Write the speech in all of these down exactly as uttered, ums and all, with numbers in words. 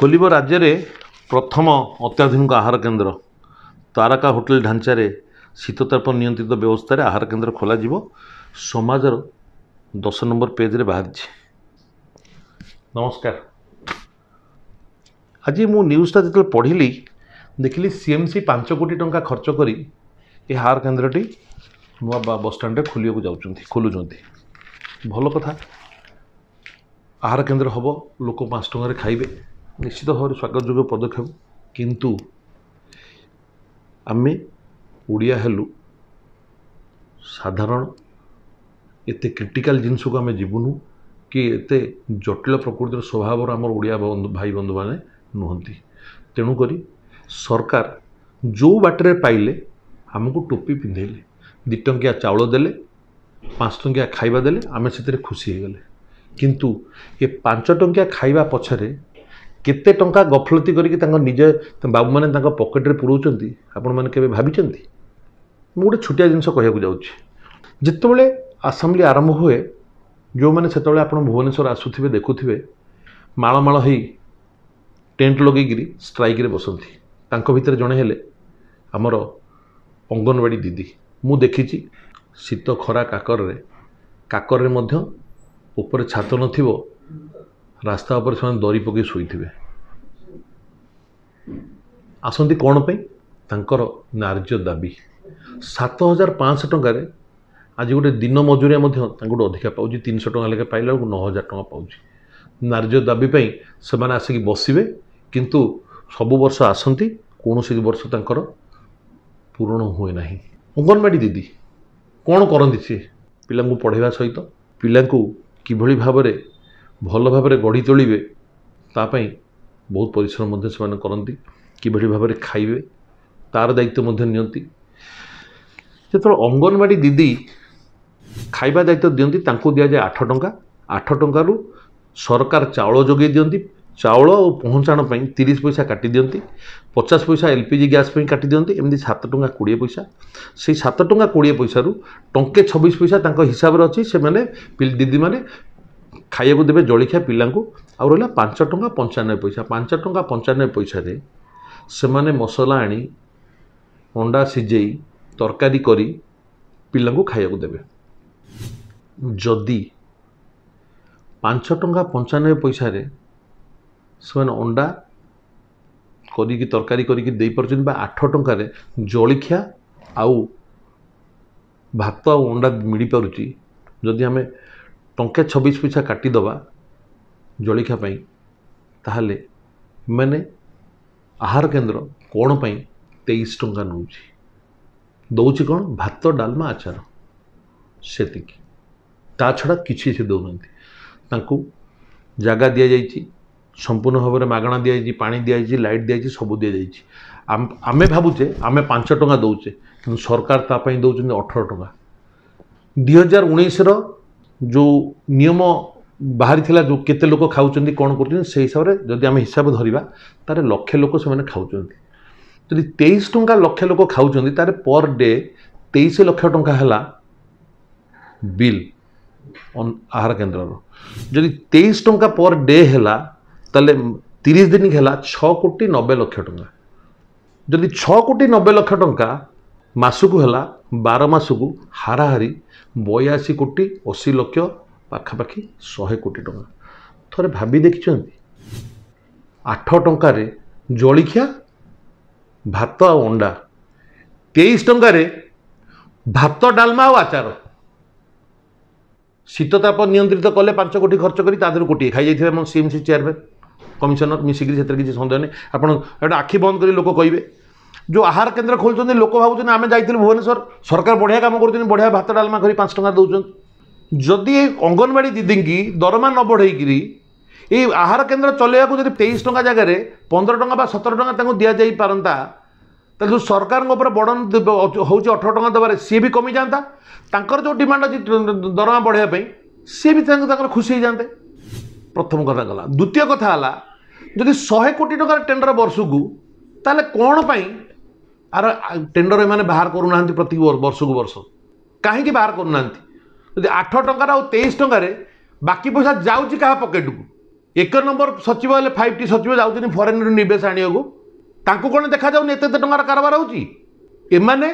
खोल राज्य में प्रथम अत्याधुनिक आहार केन्द्र तारका होटेल ढांचार शीतताप नियंत्रित व्यवस्था आहार केन्द्र खोल समाजर दस नंबर पेज रे बाहर। नमस्कार। आज मु न्यूज़टा जो पढ़ी देखिली सीएमसी पांच कोटी टंका खर्च करी ए आहार केन्द्रटी नुआ बसस्टाण्डे खोलिया जाऊँ खोलुं भल कथा। आहार केन्द्र हम लोक पाँच टकर खाइबे निश्चित भाव स्वागत जोग्य पदक्षेप, किंतु आम ओडिया हेलु साधारण एते क्रिटिकल जिनस को आम जीवनु कि एते जटिल प्रकृतिर स्वभाव आम ओडिया भाई बंधु माने नुहंती। तेणुकरी सरकार जो बाटरे पाइले आमको टोपी पिंधेले दु टंकिया चाउल देले पाँच टंकिया खाइबा देले आम से खुशी हो गले, किंतु ये पांच टंकिया खाइबा पछरे केते टंका गफलती करिके तांको निज बाबू माने तांको पॉकेट रे पुरौचंती आपण माने केबे भाबिचंती। मु गोटे छोटिया जिनस कहयाकु जाउछि, जेतेबेले असेंबली आरंभ हुए जो माने सेतेबेले आपण भुवनेश्वर आसुथिबे देखुथिबे माळ माळ होई टेंट लगेगिरी स्ट्राइक रे बसंती। तांको भितर जणे हेले आमर अंगनवाड़ी दीदी। मु देखिछि शीत खरा काकर रे काकर रे मध्य ऊपर छात नथिबो रास्ता उपर से दरी पकई शोथे आसती कौन पर नार्य दाबी। सात हजार पाँच टकर आज गोटे दिन मजूरिया गोटे अधिका पाँच तीन शौ टाँग लेखे पाइला बेलू नौ हजार टाँग पाँच नार्य दाबी से आसिक बसवे, किंतु सबु वर्ष आसती कौन सी वर्ष तर पूरण हुए ना। अंगनवाड़ी दीदी कौन करती सी पिला पढ़ाइवा सहित पिला कि भाव में भल भाव में गढ़ी तोलिबे तापाई बहुत परिश्रम से करती कि भाव में खाइबे तार दायित्व नियंती। जो अंगनवाड़ी दीदी खाइबा दायित्व दियंती दि जाए आठ टंका आठ टंकार सरकार चाउल जोगे दियंती चाउल और पहुँचाण तीस पैसा काटि दियंती पचास पैसा एलपीजी गैस काटि दियंती एमती सात टंका कोड़े पैसा से सात टंका कोड़े पैसारू टंके छब्बीस पैसा हिसाब रे अच्छी से मैंने दीदी मैंने खाया को देवे जलखिया पिला और रहा पाँच टंका पंचानबे पैसा पाँच टंका पंचानबे पैसा से माने मसला आनी अंडा सिझे तरकारी करी पिला खाया को देवे। जदि पाँच टंका पंचानबे पैसा से अंडा करी तरकारी करी दे पारछन बा आठ टंकार जलखिया आउ भात आ अंडा मिल पारुची। जदि आम टंका छब्बीस पैसा काटिदेवा जलखियापाई ताहले मैंने आहार केन्द्र कौन पर तेईस टंका नौ दौर कौन भात डालमा आचार से छड़ा किसी से दौना जगह दि जाइए संपूर्ण भाव में मगणा दि जाइए पा दि जाइए लाइट दि जाइए सब दि जाइए। आम भावुचे आम पाँच टंका दौचे कि सरकार तापाई दौर अठर टंका दुई हजार उन्नीस र जो नियम बाहरी थिला जो केते लोक खाउछन्ती कौन कर से हिसाब से जदि आम हिसाब धरिबा तारे लक्षे लोक से खाउछन्ती जदि तेईस टंका लक्षे लोक खाउछन्ती तारे पर डे तेईस लक्ष टंका हला बिल आहार केन्द्र जदि तेईस टंका पर डे हला ताले तीस दिन हला छ कोटी नब्बे लक्ष टंका जदि छ कोटी नब्बे लक्ष टंका मासकू है बार मसकू हाराहारी बयासी कोटी अशी लक्ष पाखापाखि शहे कोटी टंका थोड़े भाभी देखी आठ टंकार जलखिया भात आ अंडा तेईस टंकार भात डालमा आचार शीतताप नियंत्रित कले पांच कोटी खर्च करी तादर कोटी खाई जाइए सीएमसी चेयरमैन कमिशनर मिसिकी से किसी सन्देह नहीं। आप आखि बंद कर लोक कहे जो आहार केन्द्र खोलते लोक भावुन आम जा भुवनेश्वर सरकार बढ़िया काम कर बढ़िया भात डालमा कर पाँच टंका दौर जदि अंगनवाड़ी दीदी की दरमा न बढ़ेगी ये आहार केन्द्र चलैक जब तेईस टंका जगार पंद्रह टंका सतर टंका दि जा पारंता जो सरकार बड़न हूँ अठर टंका देवार सी भी कमी जाता जो डिमांड अच्छी दरमा बढ़ाई सी भी खुशी हो जाते। प्रथम कथा गला। द्वितीय कथा है जदि शहे कोटी टंकार टेंडर वर्षक ताले कौन पाई आर टेंडर मैंने बाहर करूना प्रति वर्ष को वर्ष कहीं बाहर करूना आठ टंकार तेईस टंकार बाकी पैसा जाऊँ क्या पकेट को एक नंबर सचिव हेल्ले फाइव टी सचिव जाऊँ फरेन रु नवेश आने को देखा जाऊन एत टकर कारबार होने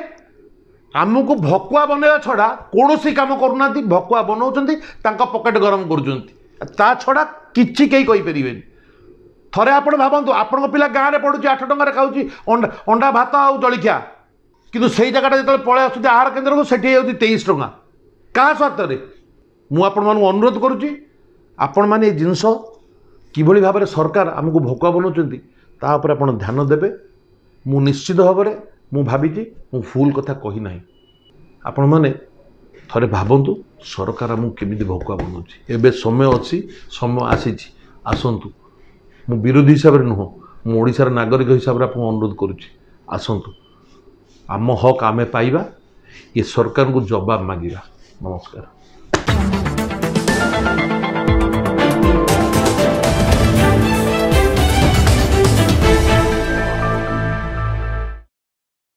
आमको भकुआ बनवा छड़ा कौन कम करूना भकुआ बनाऊँचा पकेट गरम करा छड़ा किसी कहीं कहींपर थे आप भावतु आपण पिला गाँव में पढ़ुची आठ टकर खाऊँगी अंडा भात आउ जलखिया कितु से जगटा जो पलि आस आहार केन्द्र को सेठी जाऊँगी तेईस टका क्या स्वार्थ में मुझे अनुरोध करुच्ची आपण मैंने जिनस कि भाव में सरकार आमको भकुआ बनाऊँच तापर आप ध्यान देवे मु निश्चित भाव में मु भावी मु फुल कथा कही ना आपण मैंने थे भावतु सरकार आमको केमी भकुआ बनाऊँच एवं समय अच्छी समय आसी आसतु मु विरोधी हिसाब से नुह मुशार नागरिक हिसाब से आप अनुरोध करुच्ची आसतु आम हक आम पाइबा ये सरकार को जवाब मांगा। नमस्कार।